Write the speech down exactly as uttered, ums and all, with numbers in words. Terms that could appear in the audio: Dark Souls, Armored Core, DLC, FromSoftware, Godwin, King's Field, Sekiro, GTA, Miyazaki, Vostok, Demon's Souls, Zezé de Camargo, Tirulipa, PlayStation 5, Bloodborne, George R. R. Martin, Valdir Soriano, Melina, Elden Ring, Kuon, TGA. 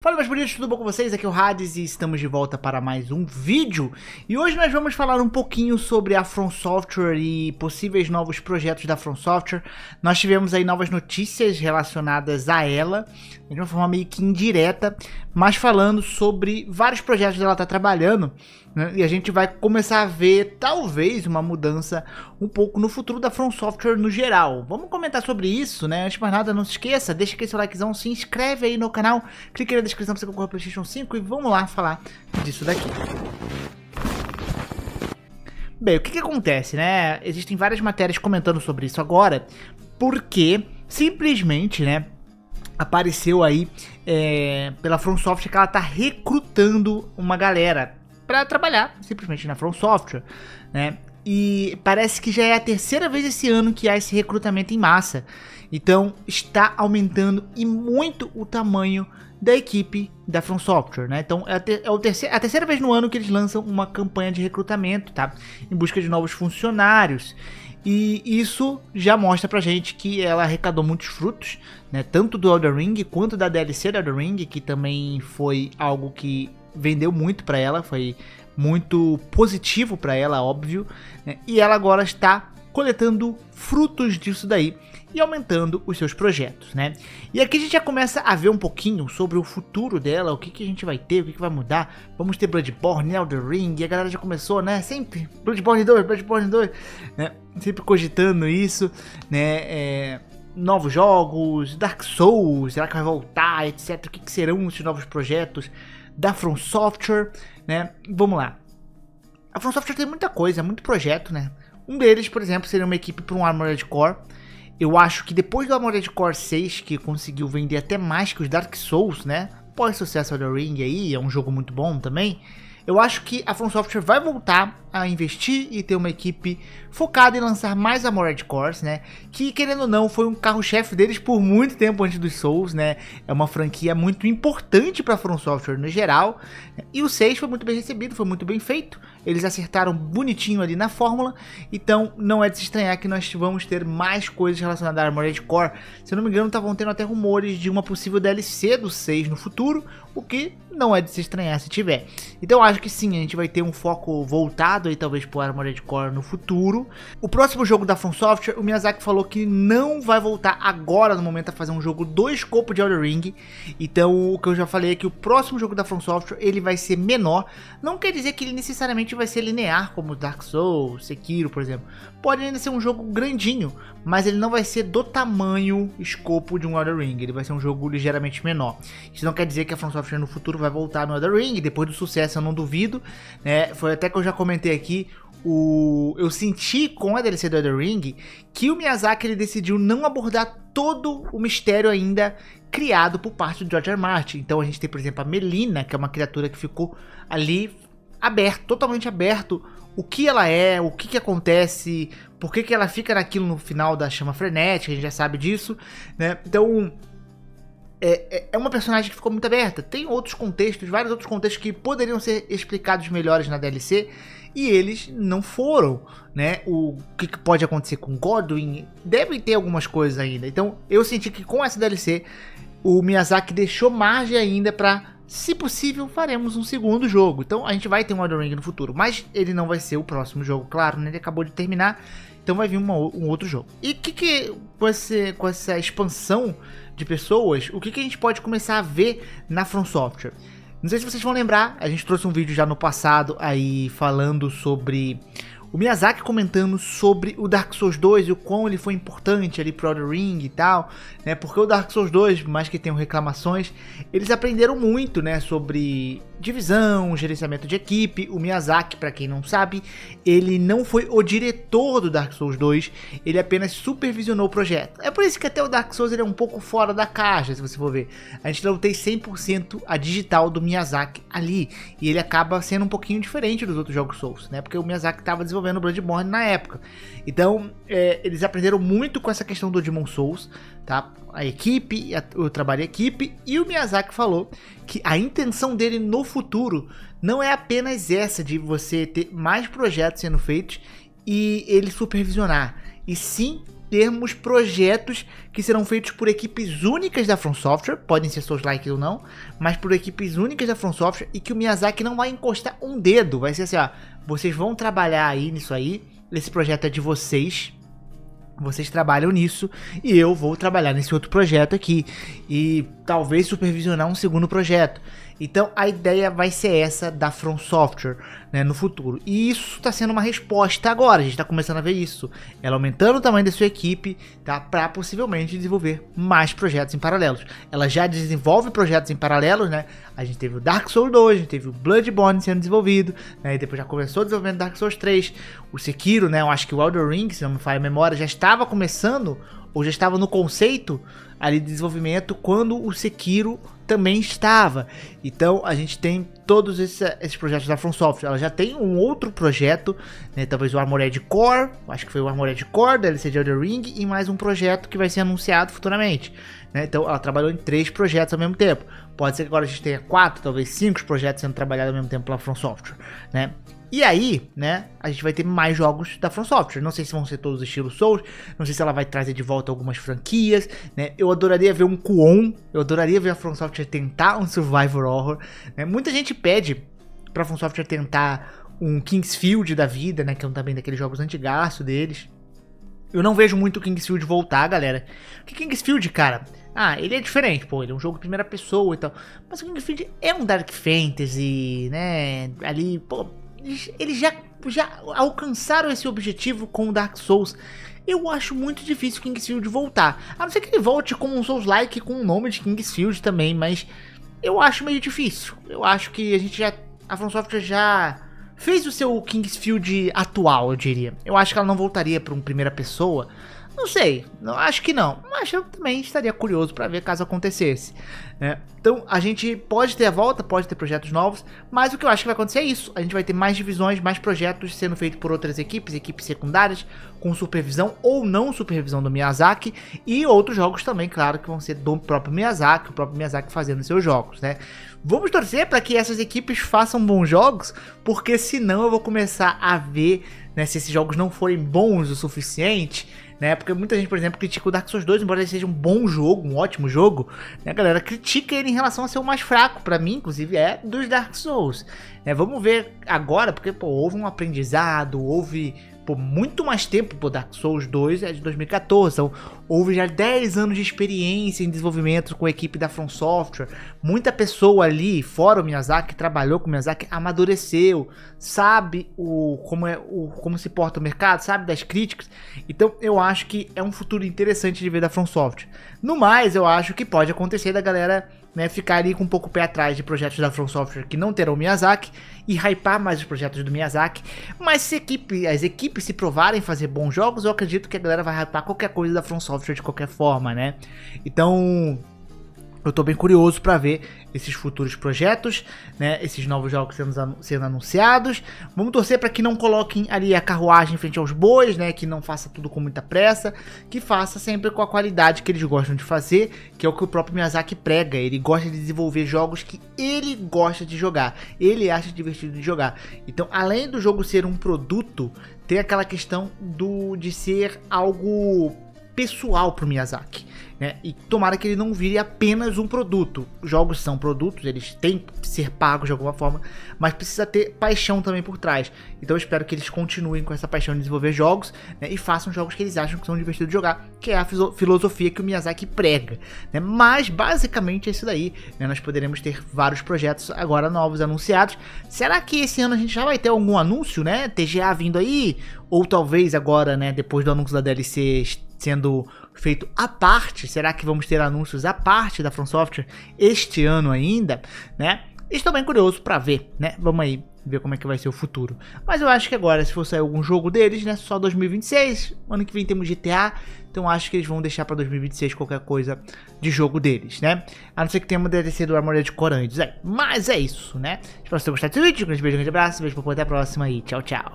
Fala, meus bonitos, tudo bom com vocês? Aqui é o Hades e estamos de volta para mais um vídeo. E hoje nós vamos falar um pouquinho sobre a FromSoftware e possíveis novos projetos da FromSoftware. Nós tivemos aí novas notícias relacionadas a ela, de uma forma meio que indireta, mas falando sobre vários projetos que ela está trabalhando, né? E a gente vai começar a ver, talvez, uma mudança um pouco no futuro da FromSoftware no geral. Vamos comentar sobre isso, né? Antes de mais nada, não se esqueça, deixa aqui seu likezão, se inscreve aí no canal, clique na descrição para você concorrer ao PlayStation cinco e vamos lá falar disso daqui. Bem, o que que acontece, né? Existem várias matérias comentando sobre isso agora, porque simplesmente, né, apareceu aí é, pela FromSoftware que ela tá recrutando uma galera para trabalhar simplesmente na FromSoftware, né? E parece que já é a terceira vez esse ano que há esse recrutamento em massa. Então está aumentando e muito o tamanho da equipe da FromSoftware, né? Então é, a, ter é o terceira, a terceira vez no ano que eles lançam uma campanha de recrutamento, tá? Em busca de novos funcionários. E isso já mostra pra gente que ela arrecadou muitos frutos, né? Tanto do Elden Ring quanto da D L C do Elden Ring, que também foi algo que vendeu muito pra ela, foi muito positivo para ela, óbvio, né? E ela agora está coletando frutos disso daí e aumentando os seus projetos, né? E aqui a gente já começa a ver um pouquinho sobre o futuro dela, o que que a gente vai ter, o que que vai mudar. Vamos ter Bloodborne, Elden Ring, e a galera já começou, né? Sempre Bloodborne dois, Bloodborne dois, né? Sempre cogitando isso, né? É... novos jogos, Dark Souls, será que vai voltar, etcétera. O que que serão esses novos projetos da FromSoftware, né? Vamos lá. A FromSoftware tem muita coisa, muito projeto, né? Um deles, por exemplo, seria uma equipe para um Armored Core. Eu acho que depois do Armored Core seis, que conseguiu vender até mais que os Dark Souls, né? Pós-sucesso do Ring aí, é um jogo muito bom também. Eu acho que a FromSoftware vai voltar a investir e ter uma equipe focada em lançar mais Armored Cores, né? Que, querendo ou não, foi um carro-chefe deles por muito tempo antes dos Souls, né? É uma franquia muito importante para a FromSoftware no geral. E o seis foi muito bem recebido, foi muito bem feito. Eles acertaram bonitinho ali na fórmula. Então, não é de se estranhar que nós vamos ter mais coisas relacionadas a Armored Core. Se eu não me engano, estavam tendo até rumores de uma possível D L C do seis no futuro, o que não é de se estranhar se tiver. Então, acho que sim, a gente vai ter um foco voltado aí talvez para o Armored Core no futuro. O próximo jogo da FromSoftware, o Miyazaki falou que não vai voltar agora no momento a fazer um jogo do escopo de Elden Ring. Então o que eu já falei é que o próximo jogo da FromSoftware ele vai ser menor. Não quer dizer que ele necessariamente vai ser linear como Dark Souls, Sekiro, por exemplo. Pode ainda ser um jogo grandinho, mas ele não vai ser do tamanho escopo de um Elden Ring. Ele vai ser um jogo ligeiramente menor. Isso não quer dizer que a FromSoftware no futuro vai voltar no Elden Ring. Depois do sucesso eu não duvido, né? Foi até que eu já comentei aqui, o... eu senti com a D L C do Elden Ring que o Miyazaki ele decidiu não abordar todo o mistério ainda criado por parte do George R. R. Martin. Então a gente tem, por exemplo, a Melina, que é uma criatura que ficou ali aberto, totalmente aberto, o que ela é, o que que acontece, por que que ela fica naquilo no final da chama frenética, a gente já sabe disso, né? Então É, é uma personagem que ficou muito aberta. Tem outros contextos, vários outros contextos que poderiam ser explicados melhores na D L C e eles não foram, né? O que que pode acontecer com Godwin, devem ter algumas coisas ainda. Então eu senti que com essa D L C o Miyazaki deixou margem ainda para, se possível, faremos um segundo jogo. Então a gente vai ter um Elden Ring no futuro, mas ele não vai ser o próximo jogo, claro, né? Ele acabou de terminar, então vai vir uma, um outro jogo. E que que, com, esse, com essa expansão de pessoas, o que que a gente pode começar a ver na FromSoftware? Não sei se vocês vão lembrar, a gente trouxe um vídeo já no passado aí falando sobre o Miyazaki comentando sobre o Dark Souls dois e o quão ele foi importante ali pro Elden Ring e tal, né? Porque o Dark Souls dois, mais que tenham reclamações, eles aprenderam muito, né? Sobre divisão, gerenciamento de equipe. O Miyazaki, para quem não sabe, ele não foi o diretor do Dark Souls dois, ele apenas supervisionou o projeto. É por isso que até o Dark Souls ele é um pouco fora da caixa, se você for ver. A gente não tem cem por cento a digital do Miyazaki ali, e ele acaba sendo um pouquinho diferente dos outros jogos Souls, né? Porque o Miyazaki estava desenvolvendo o Bloodborne na época. Então, é, eles aprenderam muito com essa questão do Demon's Souls, tá? A equipe, a, o trabalho da equipe, e o Miyazaki falou que a intenção dele no futuro não é apenas essa de você ter mais projetos sendo feitos e ele supervisionar, e sim termos projetos que serão feitos por equipes únicas da FromSoftware, podem ser Souls-like ou não, mas por equipes únicas da FromSoftware, e que o Miyazaki não vai encostar um dedo, vai ser assim, ó, vocês vão trabalhar aí nisso aí, esse projeto é de vocês, vocês trabalham nisso, e eu vou trabalhar nesse outro projeto aqui, e talvez supervisionar um segundo projeto. Então a ideia vai ser essa da FromSoftware, né, no futuro. E isso está sendo uma resposta agora, a gente está começando a ver isso. Ela aumentando o tamanho da sua equipe, tá, para possivelmente desenvolver mais projetos em paralelos. Ela já desenvolve projetos em paralelos, né? A gente teve o Dark Souls dois, a gente teve o Bloodborne sendo desenvolvido, né? E depois já começou o desenvolvimento do Dark Souls três. O Sekiro, né? Eu acho que o Elden Ring, se não me falha a memória, já estava começando, ou já estava no conceito ali de desenvolvimento quando o Sekiro também estava. Então a gente tem todos esses, esses projetos da FromSoftware. Ela já tem um outro projeto, né, talvez o Armored Core, acho que foi o Armored Core da D L C de Elden Ring, e mais um projeto que vai ser anunciado futuramente, né? Então ela trabalhou em três projetos ao mesmo tempo. Pode ser que agora a gente tenha quatro, talvez cinco projetos sendo trabalhados ao mesmo tempo pela FromSoftware, né? E aí, né, a gente vai ter mais jogos da FromSoftware. Não sei se vão ser todos estilos Souls, não sei se ela vai trazer de volta algumas franquias, né? Eu adoraria ver um Kuon, eu adoraria ver a FromSoftware tentar um Survivor Horror, né? Muita gente pede pra FromSoftware tentar um King's Field da vida, né, que é um também daqueles jogos antigaço deles. Eu não vejo muito o King's Field voltar, galera. Porque King's Field, cara, ah, ele é diferente, pô, ele é um jogo de primeira pessoa e tal. Mas o King's Field é um Dark Fantasy, né, ali, pô... Eles já, já alcançaram esse objetivo com o Dark Souls. Eu acho muito difícil o King's Field voltar. A não ser que ele volte com um Souls-like com o nome de King's Field também, mas eu acho meio difícil. Eu acho que a gente já... A FromSoftware já fez o seu King's Field atual, eu diria. Eu acho que ela não voltaria para um primeira pessoa. Não sei, não, acho que não, mas eu também estaria curioso para ver caso acontecesse, né? Então a gente pode ter a volta, pode ter projetos novos, mas o que eu acho que vai acontecer é isso. A gente vai ter mais divisões, mais projetos sendo feitos por outras equipes, equipes secundárias, com supervisão ou não supervisão do Miyazaki, e outros jogos também, claro, que vão ser do próprio Miyazaki, o próprio Miyazaki fazendo seus jogos, né? Vamos torcer para que essas equipes façam bons jogos, porque senão eu vou começar a ver, né, se esses jogos não forem bons o suficiente, né? Porque muita gente, por exemplo, critica o Dark Souls dois, embora ele seja um bom jogo, um ótimo jogo, né, galera, critica ele em relação a ser o mais fraco, pra mim, inclusive, é dos Dark Souls, né? Vamos ver agora, porque, pô, houve um aprendizado, houve, pô, muito mais tempo, pô, Dark Souls dois é de dois mil e quatorze, então houve já dez anos de experiência em desenvolvimento com a equipe da FromSoftware, muita pessoa ali, fora o Miyazaki, trabalhou com o Miyazaki, amadureceu, sabe o, como, é, o, como se porta o mercado, sabe das críticas, então eu acho que é um futuro interessante de ver da FromSoftware. No mais, eu acho que pode acontecer da galera, né, ficar ali com um pouco o pé atrás de projetos da FromSoftware que não terão o Miyazaki e hypar mais os projetos do Miyazaki, mas se equipe, as equipes se provarem fazer bons jogos, eu acredito que a galera vai hypar qualquer coisa da FromSoftware de qualquer forma, né? Então eu tô bem curioso pra ver esses futuros projetos, né, esses novos jogos sendo, sendo anunciados. Vamos torcer para que não coloquem ali a carruagem em frente aos bois, né, que não faça tudo com muita pressa, que faça sempre com a qualidade que eles gostam de fazer, que é o que o próprio Miyazaki prega. Ele gosta de desenvolver jogos que ele gosta de jogar, ele acha divertido de jogar. Então, além do jogo ser um produto, tem aquela questão do, de ser algo pessoal pro Miyazaki, né? E tomara que ele não vire apenas um produto. Jogos são produtos, eles têm que ser pagos de alguma forma, mas precisa ter paixão também por trás. Então eu espero que eles continuem com essa paixão de desenvolver jogos, né, e façam jogos que eles acham que são divertidos de jogar, que é a filosofia que o Miyazaki prega, né? Mas basicamente é isso daí, né? Nós poderemos ter vários projetos agora novos anunciados. Será que esse ano a gente já vai ter algum anúncio, né? T G A vindo aí, ou talvez agora, né, depois do anúncio da D L C sendo feito à parte, será que vamos ter anúncios à parte da FromSoftware este ano ainda, né? Estou bem curioso para ver, né? Vamos aí ver como é que vai ser o futuro. Mas eu acho que agora, se for sair algum jogo deles, né, só dois mil e vinte e seis, ano que vem temos G T A, então acho que eles vão deixar para dois mil e vinte e seis qualquer coisa de jogo deles, né? A não ser que tenha uma D L C do Armored Core antes, é. Mas é isso, né? Espero que vocês tenham gostado desse vídeo, um grande beijo, um grande abraço, beijo, até a próxima e tchau, tchau.